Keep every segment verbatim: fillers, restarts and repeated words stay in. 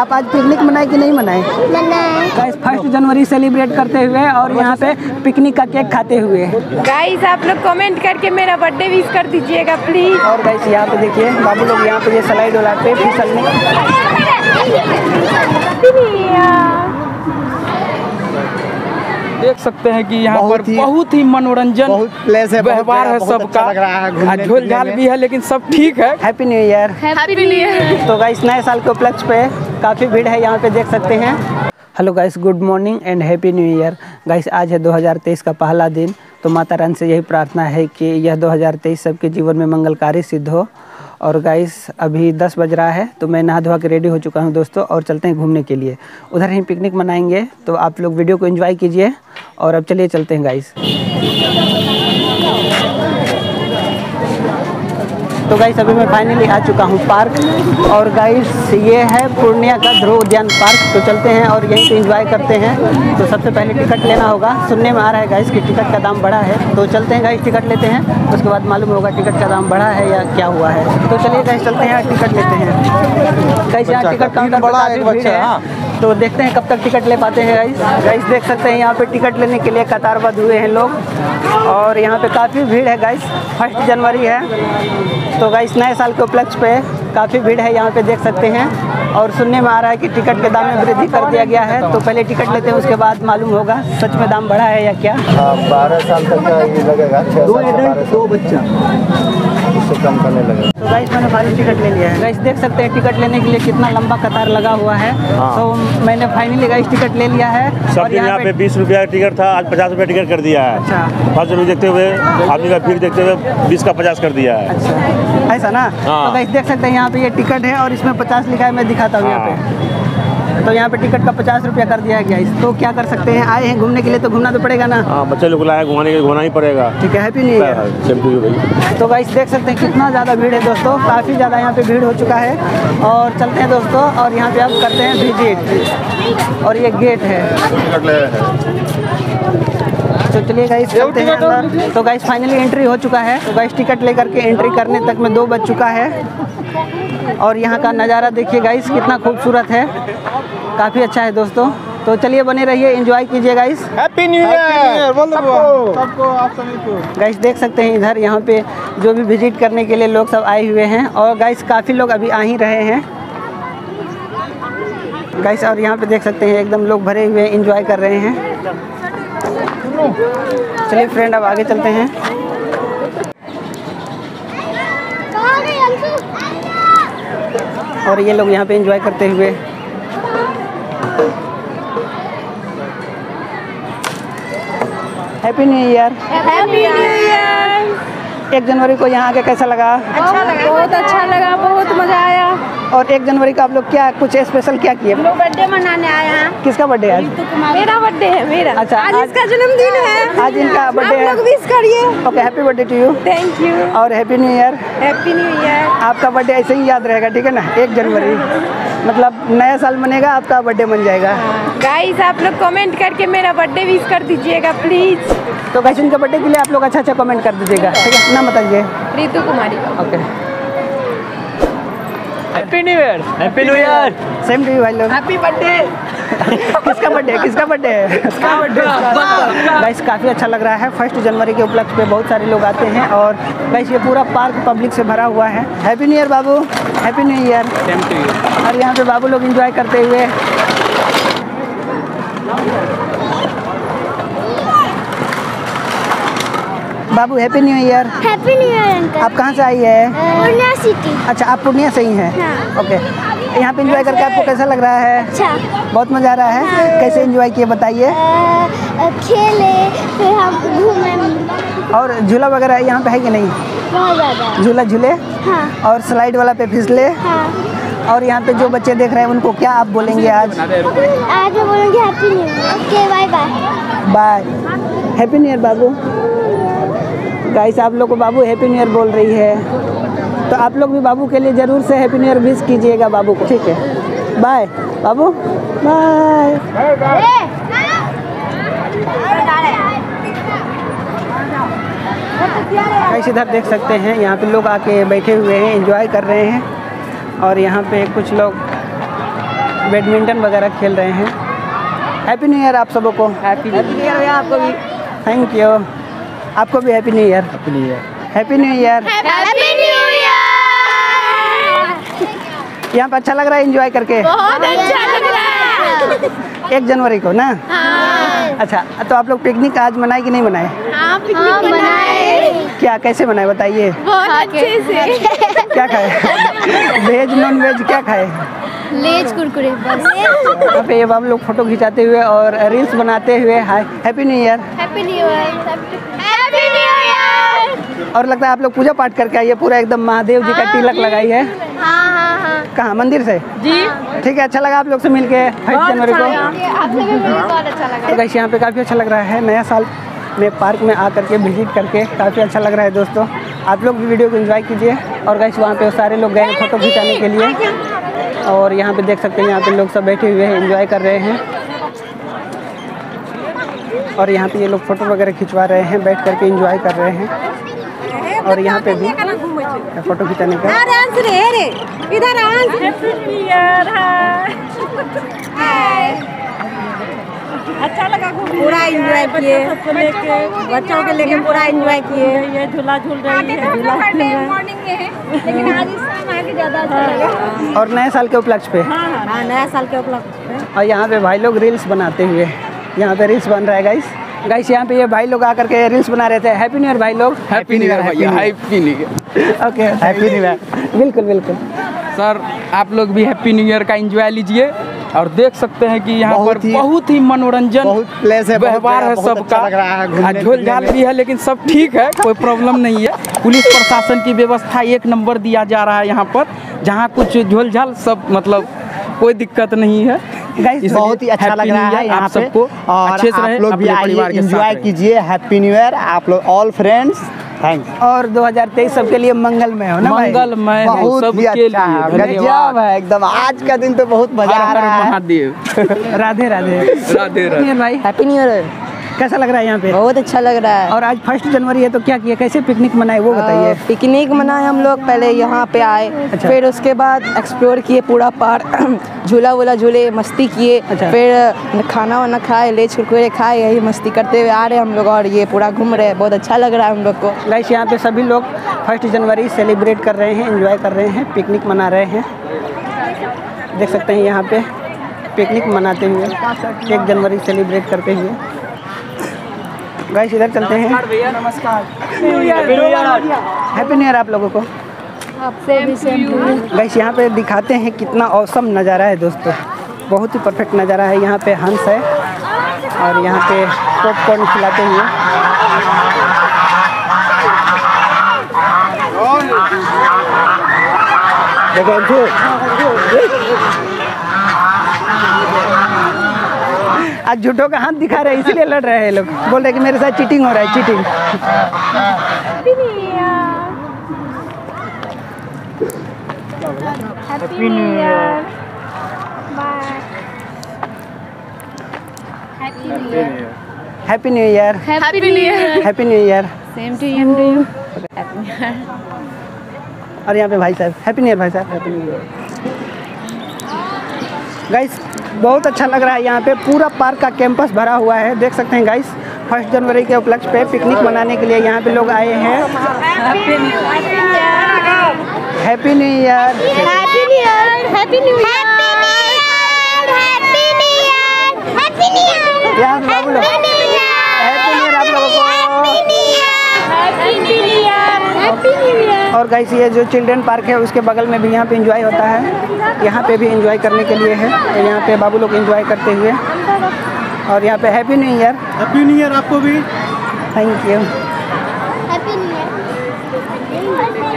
आप आज पिकनिक मनाए कि नहीं मनाए? गाइस फर्स्ट जनवरी सेलिब्रेट करते हुए और यहाँ पे पिकनिक का केक खाते हुए। गाइस आप लोग कमेंट करके मेरा बर्थडे विश कर दीजिएगा प्लीज। और गाइस यहाँ पे देखिए बाबू लोग यहाँ पे ये स्लाइड उड़ाते फिसलने, देख सकते हैं कि यहाँ पर बहुत ही मनोरंजन व्यवहार है सबका। अच्छा झोल झाल भी है लेकिन सब ठीक है। Happy new year. Happy new year. तो गाइस नए साल के उपलक्ष्य पे काफ़ी भीड़ है यहाँ पे देख सकते हैं। Hello guys, good morning and happy new year. Guys आज है दो हज़ार तेईस का पहला दिन, तो माता रानी से यही प्रार्थना है कि यह दो हज़ार तेईस सबके जीवन में मंगलकारी सिद्ध हो। और गाइस अभी दस बज रहा है तो मैं नहा धोवा के रेडी हो चुका हूं दोस्तों, और चलते हैं घूमने के लिए। उधर ही पिकनिक मनाएंगे, तो आप लोग वीडियो को एंजॉय कीजिए। और अब चलिए चलते हैं गाइस। तो गाइस अभी मैं फाइनली आ चुका हूं पार्क, और गाइस ये है पूर्णिया का ध्रुव उद्यान पार्क। तो चलते हैं और यहीं पे एंजॉय करते हैं। तो सबसे पहले टिकट लेना होगा। सुनने में आ रहा है गाइस कि टिकट का दाम बढ़ा है, तो चलते हैं गाइस टिकट लेते हैं, उसके बाद मालूम होगा टिकट का दाम बढ़ा है या क्या हुआ है। तो चलिए गाइस चलते हैं, टिकट लेते हैं। गाइस यहाँ टिकट काउंटर बड़ा भीड़ है, तो देखते हैं कब तक टिकट ले पाते हैं। गाइस गाइस देख सकते हैं यहाँ पर टिकट लेने के लिए कतारबद्ध हुए हैं लोग, और यहाँ पर काफ़ी भीड़ है। गाइस फर्स्ट जनवरी है तो गाइस नए साल के उपलक्ष्य पे काफ़ी भीड़ है यहाँ पे देख सकते हैं। और सुनने में आ रहा है कि टिकट के दाम में वृद्धि कर दिया गया है, तो पहले टिकट लेते हैं, उसके बाद मालूम होगा सच में दाम बढ़ा है या क्या। बारह साल तक का ये लगेगा, दो एडल्ट दो बच्चा, उससे कम करने लगेगा। तो गाइस मैंने फाइनली टिकट ले लिया है। गाइस देख सकते हैं टिकट लेने के लिए कितना लंबा कतार लगा हुआ है। तो मैंने फाइनली गाइस टिकट ले लिया है। यहाँ पे बीस रुपया टिकट था, आज पचास रुपया टिकट कर दिया है। अच्छा फर्स्ट जनवरी देखते हुए आदमी का भीड़ देखते हुए बीस का पचास कर दिया है। अच्छा ऐसा ना। हाँ। तो गाइस देख सकते हैं यहाँ पे ये टिकट है और इसमें पचास लिखा है, मैं दिखाता हूँ यहाँ पे। तो यहाँ पे टिकट का पचास रुपया कर दिया है गाइस। तो क्या कर सकते हैं, आए हैं घूमने के लिए तो घूमना तो पड़ेगा ना। हाँ बच्चे लोग बुलाए घुमाने के लिए घुमाना ही पड़ेगा। ठीक है, हैप्पी न्यू ईयर। तो गाइस देख सकते हैं कितना ज़्यादा भीड़ है दोस्तों, काफ़ी ज़्यादा यहाँ पे भीड़ हो चुका है। और चलते हैं दोस्तों और यहाँ पे आप करते हैं विजिट, और ये गेट है। तो चलिए गाइस चलते हैं अंदर। तो गाइस फाइनली एंट्री हो चुका है। तो गाइस टिकट लेकर के एंट्री करने तक में दो बज चुका है, और यहाँ का नज़ारा देखिए गाइस कितना खूबसूरत है, काफ़ी अच्छा है दोस्तों। तो चलिए बने रहिए, एंजॉय कीजिए गाइस। हैप्पी न्यू ईयर सबको, सबको आप सभी को। गाइस देख सकते हैं इधर यहाँ पे जो भी विजिट करने के लिए लोग सब आए हुए हैं, और गाइस काफ़ी लोग अभी आ ही रहे हैं गाइस। और यहाँ पे देख सकते हैं एकदम लोग भरे हुए एंजॉय कर रहे हैं। चलिए फ्रेंड अब आगे चलते हैं। और ये लोग यहाँ पे एंजॉय करते हुए। Happy new year. Happy new year. एक जनवरी को यहाँ आके कैसा लगा? अच्छा लगा, बहुत अच्छा लगा, बहुत मज़ा आया। और एक जनवरी का आप लोग क्या कुछ स्पेशल क्या किए? हम लोग बर्थडे मनाने आए हैं। किसका बर्थडे है? मेरा बर्थडे है, मेरा। अच्छा आज इसका जन्मदिन है, आज इनका बर्थडे है। आप लोग विश करिए। Okay, happy birthday to you. Thank you. और happy new year. Happy new year. आपका बर्थडे ऐसे ही याद रहेगा, ठीक है ना। एक जनवरी मतलब नया साल मनेगा, आपका बर्थडे बन जाएगा। गाइस आप लोग कमेंट करके मेरा बर्थडे विश कर दीजिएगा प्लीज। तो गाइस उनके बर्थडे के लिए आप लोग अच्छा अच्छा कमेंट कर दीजिएगा, ठीक है। नाम बताइए? Ritu Kumari. Okay, happy new year. Happy new year. Same to you भाई लोग। Happy birthday. किसका बर्थडे? किसका बर्थडे? किसका बर्थडे? गाइस काफ़ी अच्छा लग रहा है। फर्स्ट जनवरी के उपलक्ष्य पे बहुत सारे लोग आते हैं, और गाइस ये पूरा पार्क पब्लिक से भरा हुआ है। हैप्पी न्यू ईयर बाबू। Happy new year. Same to you. और यहाँ पे बाबू लोग इंजॉय करते हुए। बाबू happy new year. Happy new year uncle. आप कहाँ से आई है? पूर्णिया सिटी। अच्छा आप पूर्णिया से ही हैं। हाँ। ओके, यहाँ पे एंजॉय करके आपको कैसा लग रहा है? अच्छा, बहुत मज़ा आ रहा है। हाँ। कैसे एंजॉय किए बताइए? खेले, फिर हम घूमे, और झूला वगैरह यहाँ पे है कि नहीं? बहुत ज़्यादा झूला झूले। हाँ। और स्लाइड वाला पे फिसले। हाँ। और यहाँ पे जो बच्चे देख रहे हैं उनको क्या आप बोलेंगे आज? आज बोलेंगे happy new year. Okay bye bye bye. Happy new year बाबू। गाइस आप लोग को बाबू हैप्पी न्यू ईयर बोल रही है, तो आप लोग भी बाबू के लिए ज़रूर से हैप्पी न्यू ईयर विश कीजिएगा बाबू को, ठीक है। बाय बाबू, बाय। गाइस इधर देख सकते हैं यहाँ पे लोग आके बैठे हुए हैं, एंजॉय कर रहे हैं। और यहाँ पे कुछ लोग बैडमिंटन वगैरह खेल रहे हैं। हैप्पी न्यू ईयर आप सबों को। हैप्पी न्यू ईयर आपको भी। Thank you. आपको भी happy new year. Happy new year. Happy new year. यहाँ पर अच्छा लग रहा है एंजॉय करके? बहुत अच्छा लग रहा है। एक जनवरी को ना? हाँ। अच्छा तो आप लोग पिकनिक आज मनाए कि नहीं मनाए? हाँ, हाँ, मनाए। क्या कैसे मनाए बताइए? बहुत अच्छे से। क्या खाए? वेज नॉन वेज क्या खाए? लेज कुरकुरे बस। यहाँ पे अब हम लोग फोटो खिंचाते हुए और रील्स बनाते हुए। Hi happy new year. Happy new year. और लगता है आप लोग पूजा पाठ करके आइए, पूरा एकदम महादेव जी का तिलक लगाई है। हाँ हाँ हाँ। कहाँ मंदिर से जी? ठीक है, अच्छा लगा आप लोग से मिलके। फाइव जनवरी को आपसे भी मिलकर बहुत अच्छा लगा। वैसे यहाँ पे काफ़ी अच्छा लग रहा है, नया साल में पार्क में आ करके विजिट करके काफ़ी अच्छा लग रहा है। दोस्तों आप लोग भी वीडियो को एंजॉय कीजिए। और गाइस वहाँ पे सारे लोग गए फोटो खिंचाने के लिए और यहाँ पे देख सकते हैं यहाँ पे लोग सब बैठे हुए हैं एंजॉय कर रहे हैं। और यहाँ पे ये लोग फ़ोटो वगैरह खिंचवा रहे हैं, बैठ करके एंजॉय कर रहे हैं। और यहाँ पे भी फोटो खिंचाने का अच्छा लगा, पूरा एंजॉय किए, बच्चों के लेके पूरा एंजॉय किए। ये झूला झूल रही है, झूला मॉर्निंग में है लेकिन आज इस टाइम आके ज़्यादा अच्छा लगा। और नए साल के उपलक्ष्य पे। हाँ, नया साल के उपलक्ष्य पे। और यहाँ पे भाई लोग रील्स बनाते हुए, यहाँ पे रील्स बन रहा है गाइस। गाइस यहाँ पे ये भाई लोग आकर के रील्स बना रहे थे। हैप्पी न्यू ईयर भाई लोग। हैप्पी न्यू ईयर भैया। Happy new year. Okay happy new year. बिल्कुल बिल्कुल सर, आप लोग भी हैप्पी न्यू ईयर का एंजॉय लीजिए। और देख सकते हैं कि यहाँ पर बहुत ही मनोरंजन व्यवहार है सबका। झोलझाल भी है लेकिन सब ठीक है, कोई प्रॉब्लम नहीं है। पुलिस प्रशासन की व्यवस्था एक नंबर दिया जा रहा है यहाँ पर। जहाँ कुछ झोलझाल सब मतलब कोई दिक्कत नहीं है। बहुत ही अच्छा लग रहा है यहाँ सबको। और आप लोग भी एंजॉय कीजिए। हैप्पी न्यू ईयर आप लोग ऑल फ्रेंड्स। थैंक्स। और दो हज़ार तेईस सबके लिए मंगलमय हो ना भाई। मंगलमय हो सबके लिए। गजब है एकदम, आज का दिन तो बहुत मजा आ रहा है। महादेव। राधे राधे। राधे राधे भाई। Happy new year. कैसा लग रहा है यहाँ पे? बहुत अच्छा लग रहा है। और आज फर्स्ट जनवरी है तो क्या किया, कैसे पिकनिक मनाए वो बताइए। पिकनिक मनाए हम लोग, पहले यहाँ पे आए, फिर उसके बाद एक्सप्लोर किए पूरा पार्क, झूला वूला झूले, मस्ती किए, फिर खाना वाना खाए, लेज कुरकुरे खाए, यही मस्ती करते हुए आ रहे हम लोग। और ये पूरा घूम रहे हैं, बहुत अच्छा लग रहा है हम लोग को। गाइस यहाँ पे सभी लोग फर्स्ट जनवरी सेलिब्रेट कर रहे हैं, एंजॉय कर रहे हैं, पिकनिक मना रहे हैं। देख सकते हैं यहाँ पे पिकनिक मनाते हुए, एक जनवरी सेलिब्रेट करते हुए। गाइस इधर चलते हैं। नमस्कार। हैप्पी न्यू ईयर आप लोगों को। गाइस यहाँ पे दिखाते हैं कितना औसम नज़ारा है दोस्तों, बहुत ही परफेक्ट नज़ारा है। यहाँ पे हंस है और यहाँ पे पॉपकॉर्न खिलाते हुए। आज झूठों का हाथ दिखा रहे हैं इसलिए लड़ रहे हैं लोग, बोल रहे कि मेरे साथ चीटिंग हो रहा है। Cheating. Happy new year. Happy new year. Happy new year. Happy new year. Happy new year. Same to you. और यहाँ पे भाई साहब हैप्पी न्यू ईयर। भाई साहब हैप्पी न्यू ईयर। गाइस बहुत अच्छा लग रहा है यहाँ पे, पूरा पार्क का कैंपस भरा हुआ है। देख सकते हैं गाइस फर्स्ट जनवरी के उपलक्ष्य पे पिकनिक मनाने के लिए यहाँ पे लोग आए हैं। Happy new year. Happy new year. Happy new year. Happy new year. Happy new year. Happy new year आप लोगों को। और गाइस ये जो चिल्ड्रन पार्क है उसके बगल में भी यहाँ पे एंजॉय होता है, यहाँ पे भी एंजॉय करने के लिए है। तो यहाँ पे बाबू लोग एंजॉय करते हुए। और यहाँ पे happy new year. Happy new year आपको भी। Thank you. Happy new year. Happy new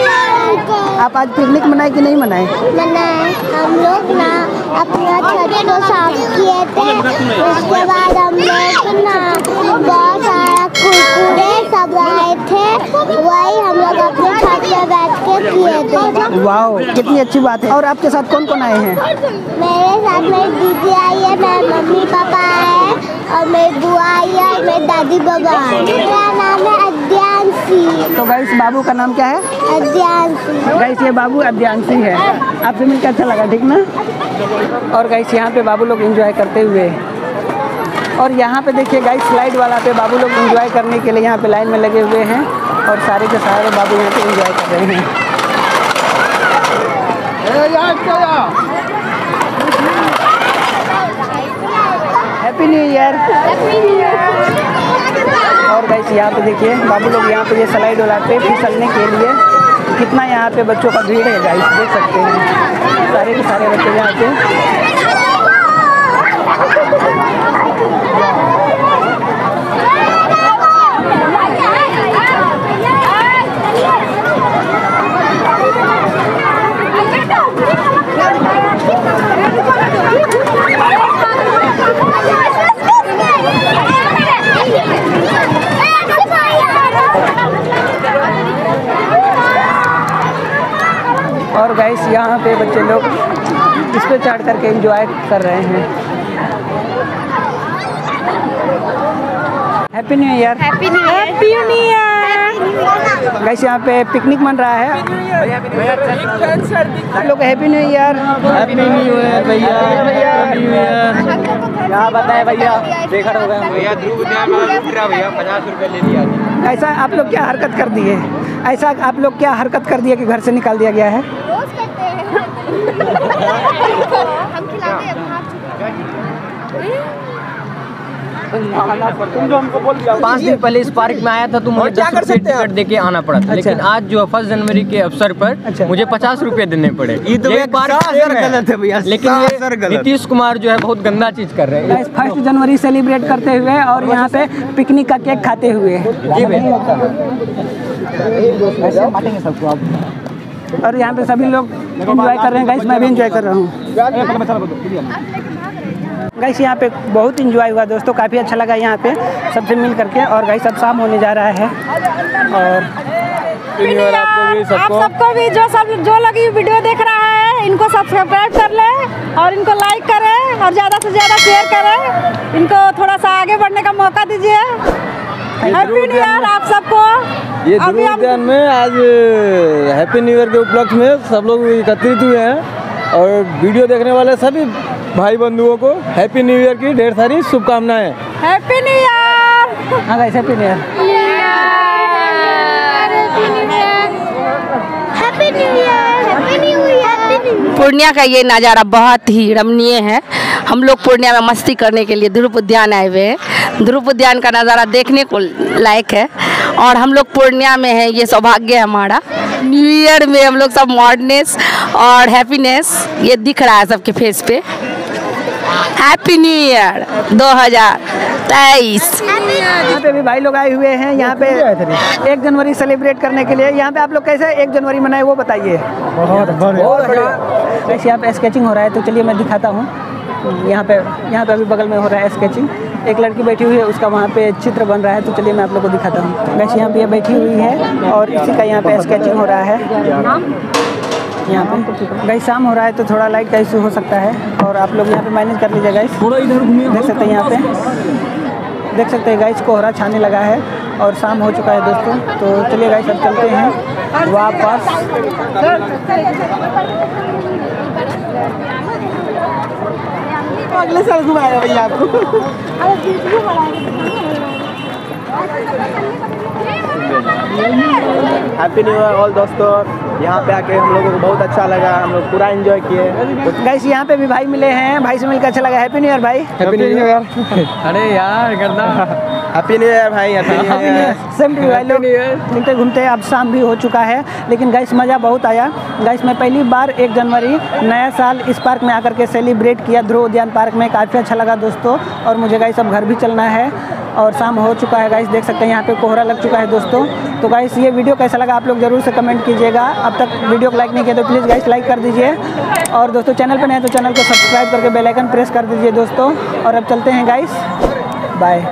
year. आप आज पिकनिक मनाए कि नहीं मनाए? मनाए हम लोग ना, अपना छत को साफ किए थे, उसके बाद हम लोग ना बहुत सारा कुरकुरे सब लाए थे, वही हम लोग अपने छत पे बैठ के किए थे। वाओ कितनी अच्छी बात है। और आपके साथ कौन कौन आए हैं? मेरे साथ मेरी दीदी आई है, मेरे मम्मी पापा आए, और मेरी बुआ और मेरी दादी बाबा। मेरा नाम है अद्यांशी। तो गाइस बाबू का नाम क्या है? अद्यांशी। गाइस ये बाबू अद्यांशी है। आपसे मिलकर अच्छा लगा ठीक ना। और गाइस यहाँ पे बाबू लोग एंजॉय करते हुए, और यहाँ पे देखिए गाइस स्लाइड वाला पे बाबू लोग एंजॉय करने के लिए यहाँ पे लाइन में लगे हुए हैं, और सारे के सारे बाबू यहाँ पे एंजॉय कर रहे हैं। Happy new year. और गाइस यहाँ पे देखिए बाबू लोग यहाँ पे ये स्लाइड वाला पे फिसलने के लिए कितना यहाँ पे बच्चों का भीड़ है गाइस, देख सकते हैं सारे के सारे बच्चे यहाँ पे। और गाइस यहाँ पे बच्चे लोग इस पे चढ़ करके एंजॉय कर रहे हैं। Happy new year. Happy new year. Happy new year. Guys यहाँ पे पिकनिक मन रहा है। आप लोग happy new year. Happy new year भैया। Happy new year. क्या बताए भैया, बेकार हो गए भैया। ध्रुव उद्यान में भैया पचास रुपये ले लिया। ऐसा आप लोग क्या हरकत कर दिए, ऐसा आप लोग क्या हरकत कर दिया कि घर से निकाल दिया गया है। रोज करते हैं। पाँच दिन पहले इस पार्क में आया था तो मुझे दस रुपये टिकट देके आना पड़ा था। अच्छा। लेकिन आज जो फर्स्ट जनवरी के अवसर पर अच्छा। मुझे पचास रुपये देने पड़े। ये तो गलत है भैया। लेकिन नीतीश कुमार जो है बहुत गंदा चीज कर रहे हैं। फर्स्ट जनवरी सेलिब्रेट करते हुए और यहाँ पे पिकनिक का केक खाते हुए। और यहाँ पे सभी लोग एंजॉय कर रहे हैं गाइस, मैं भी एंजॉय कर रहा हूँ। गाइस यहाँ पे बहुत इंजॉय हुआ दोस्तों, काफ़ी अच्छा लगा यहाँ पे सबसे मिल करके। और गाइस अब शाम होने जा रहा है, और आपको भी सबको आप सबको भी जो सब जो लोग वीडियो देख रहा है इनको सब्सक्राइब कर लें और इनको लाइक करें और ज़्यादा से ज़्यादा शेयर करें, इनको थोड़ा सा आगे बढ़ने का मौका दीजिए। हैप्पी न्यू ईयर आप सबको। ये ध्रुव उद्यान में आज हैप्पी न्यू ईयर के उपलक्ष्य में सब लोग एकत्रित हुए हैं, और वीडियो देखने वाले सभी भाई बंधुओं को हैप्पी न्यू ईयर की ढेर सारी शुभकामनाएं। Happy new year. हाँ guys happy new year. Happy new year. Happy new year. Purnia का ये नज़ारा बहुत ही रमणीय है। हम लोग पूर्णिया में मस्ती करने के लिए ध्रुव उद्यान आए हुए हैं। ध्रुव उद्यान का नज़ारा देखने को लायक है, और हम लोग पूर्णिया में हैं, ये सौभाग्य है हमारा। न्यू ईयर में हम लोग सब मॉडर्नेस और हैप्पीनेस ये दिख रहा है सबके फेस पे। हैप्पी न्यू ईयर दो हज़ार तेईस। यहाँ पे भी भाई लोग आए हुए हैं यहाँ पे एक जनवरी सेलिब्रेट करने के लिए। यहाँ पे आप लोग कैसे एक जनवरी मनाए वो बताइए। बहुत बढ़िया। वैसे यहाँ पे स्केचिंग हो रहा है, तो चलिए मैं दिखाता हूँ। यहाँ पे यहाँ पे अभी बगल में हो रहा है स्केचिंग, एक लड़की बैठी हुई है उसका वहाँ पे चित्र बन रहा है, तो चलिए मैं आप लोग को दिखाता हूँ। वैसे यहाँ पे बैठी हुई है और इसी का यहाँ पे स्केचिंग हो रहा है। यहाँ पे गाइस शाम हो रहा है तो थोड़ा लाइट का इशू हो सकता है, और आप लोग यहाँ पे मैनेज कर लीजिए गाइस। देख सकते हैं यहाँ पे, देख सकते हैं गाइस कोहरा छाने लगा है और शाम हो चुका है दोस्तों। तो चलिए गाइस अब चलते हैं वापस। अगले साल घुमाएगा भैया आपको। हैप्पी न्यू ईयर ऑल दोस्तों। यहाँ पे आके हम लोगों को बहुत अच्छा लगा, हम लोग पूरा एंजॉय किए। गाइस यहाँ पे भी भाई मिले हैं, भाई से मिलकर अच्छा लगा। हैप्पी न्यू ईयर भाई। Happy new year. अरे यार करना। हैप्पी न्यू ईयर भाई। सेम टू भाई लोग मिलते घूमते। अब शाम भी हो चुका है, लेकिन गाइस मज़ा बहुत आया। गाइस मैं पहली बार एक जनवरी नया साल इस पार्क में आकर के सेलिब्रेट किया, ध्रुव उद्यान पार्क में। काफ़ी अच्छा लगा दोस्तों, और मुझे गाइस अब घर भी चलना है और शाम हो चुका है। गाइस देख सकते हैं यहाँ पे कोहरा लग चुका है दोस्तों। तो गाइस ये वीडियो कैसा लगा आप लोग ज़रूर से कमेंट कीजिएगा। अब तक वीडियो को लाइक नहीं किया तो प्लीज़ गाइस लाइक कर दीजिए, और दोस्तों चैनल पे नए तो चैनल को सब्सक्राइब करके बेल आइकन प्रेस कर दीजिए दोस्तों। और अब चलते हैं गाइस, बाय।